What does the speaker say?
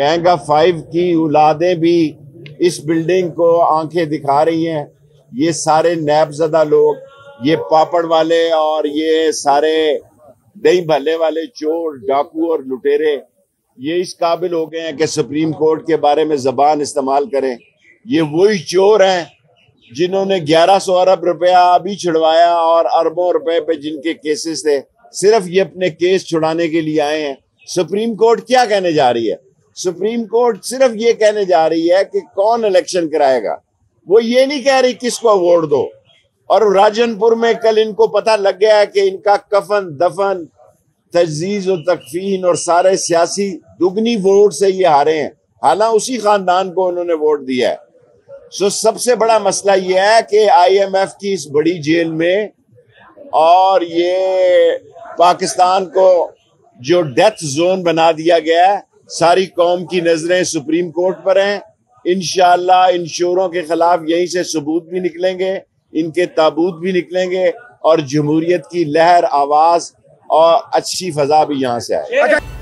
Gang of five की औलादें भी इस बिल्डिंग को आंखें दिखा रही हैं। ये सारे नैबजदा लोग, ये पापड़ वाले और ये सारे दही भल्ले वाले चोर, डाकू और लुटेरे, ये इस काबिल हो गए हैं कि सुप्रीम कोर्ट के बारे में जबान इस्तेमाल करें। ये वही चोर हैं जिन्होंने 1100 अरब रुपया अभी छुड़वाया और अरबों रुपए पे जिनके केसेस थे, सिर्फ ये अपने केस छुड़ाने के लिए आए हैं। सुप्रीम कोर्ट क्या कहने जा रही है? सुप्रीम कोर्ट सिर्फ ये कहने जा रही है कि कौन इलेक्शन कराएगा। वो ये नहीं कह रही किसको वोट दो। और राजनपुर में कल इनको पता लग गया है कि इनका कफन दफन, तजज़ीज़ और तकफीन और सारे सियासी दुगनी वोट से ये हारे हैं, हालांकि उसी खानदान को उन्होंने वोट दिया है। सो सबसे बड़ा मसला ये है कि IMF की इस बड़ी जेल में और ये पाकिस्तान को जो डेथ जोन बना दिया गया है, सारी कौम की नजरें सुप्रीम कोर्ट पर हैं। इंशाल्लाह इन चोरों के खिलाफ यहीं से सबूत भी निकलेंगे, इनके ताबूत भी निकलेंगे और जमहूरियत की लहर, आवाज और अच्छी फजा भी यहाँ से आए।